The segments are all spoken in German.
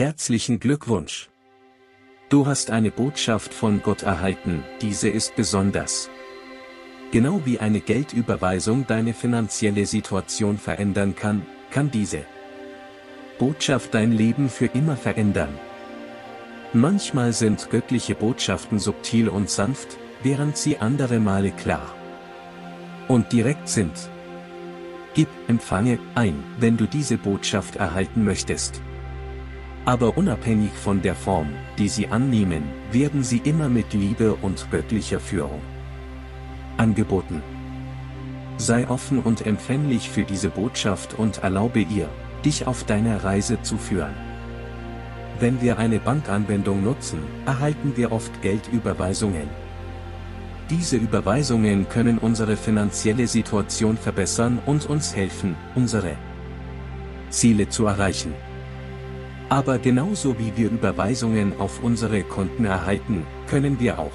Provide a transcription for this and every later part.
Herzlichen Glückwunsch! Du hast eine Botschaft von Gott erhalten, diese ist besonders. Genau wie eine Geldüberweisung deine finanzielle Situation verändern kann, kann diese Botschaft dein Leben für immer verändern. Manchmal sind göttliche Botschaften subtil und sanft, während sie andere Male klar und direkt sind. Gib, empfange, ein, wenn du diese Botschaft erhalten möchtest. Aber unabhängig von der Form, die sie annehmen, werden sie immer mit Liebe und göttlicher Führung angeboten. Sei offen und empfänglich für diese Botschaft und erlaube ihr, dich auf deiner Reise zu führen. Wenn wir eine Bankanwendung nutzen, erhalten wir oft Geldüberweisungen. Diese Überweisungen können unsere finanzielle Situation verbessern und uns helfen, unsere Ziele zu erreichen. Aber genauso wie wir Überweisungen auf unsere Konten erhalten, können wir auch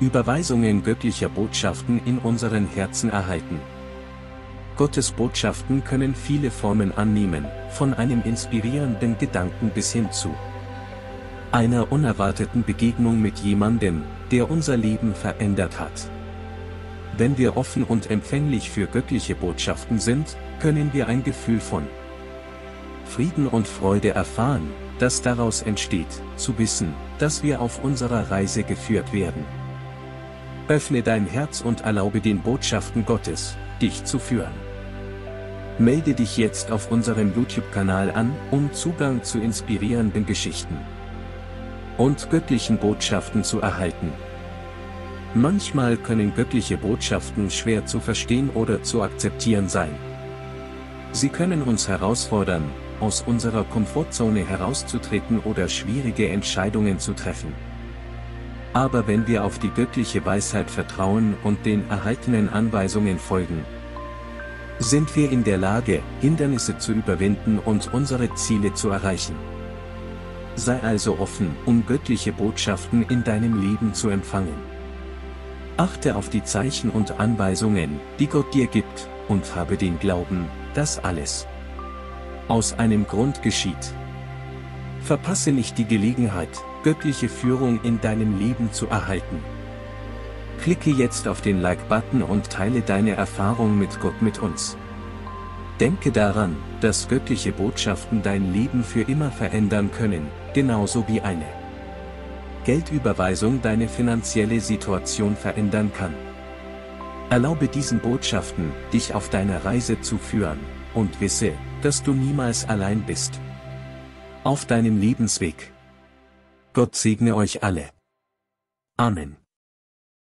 Überweisungen göttlicher Botschaften in unseren Herzen erhalten. Gottes Botschaften können viele Formen annehmen, von einem inspirierenden Gedanken bis hin zu einer unerwarteten Begegnung mit jemandem, der unser Leben verändert hat. Wenn wir offen und empfänglich für göttliche Botschaften sind, können wir ein Gefühl von Frieden und Freude erfahren, das daraus entsteht, zu wissen, dass wir auf unserer Reise geführt werden. Öffne dein Herz und erlaube den Botschaften Gottes, dich zu führen. Melde dich jetzt auf unserem YouTube-Kanal an, um Zugang zu inspirierenden Geschichten und göttlichen Botschaften zu erhalten. Manchmal können göttliche Botschaften schwer zu verstehen oder zu akzeptieren sein. Sie können uns herausfordern, aus unserer Komfortzone herauszutreten oder schwierige Entscheidungen zu treffen. Aber wenn wir auf die göttliche Weisheit vertrauen und den erhaltenen Anweisungen folgen, sind wir in der Lage, Hindernisse zu überwinden und unsere Ziele zu erreichen. Sei also offen, um göttliche Botschaften in deinem Leben zu empfangen. Achte auf die Zeichen und Anweisungen, die Gott dir gibt, und habe den Glauben, dass alles aus einem Grund geschieht. Verpasse nicht die Gelegenheit, göttliche Führung in deinem Leben zu erhalten. Klicke jetzt auf den Like-Button und teile deine Erfahrung mit Gott mit uns. Denke daran, dass göttliche Botschaften dein Leben für immer verändern können, genauso wie eine Geldüberweisung deine finanzielle Situation verändern kann. Erlaube diesen Botschaften, dich auf deiner Reise zu führen, und wisse, dass du niemals allein bist auf deinem Lebensweg. Gott segne euch alle. Amen.